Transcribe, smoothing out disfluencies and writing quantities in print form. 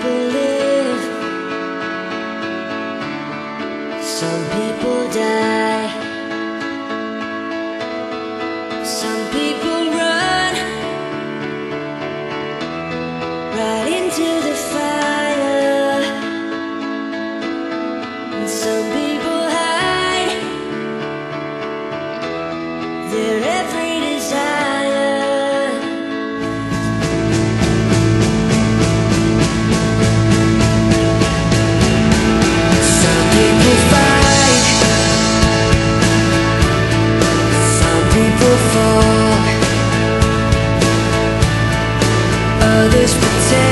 live, some people die, some people run right into the fire, and some people hide their every desire. Others pretend.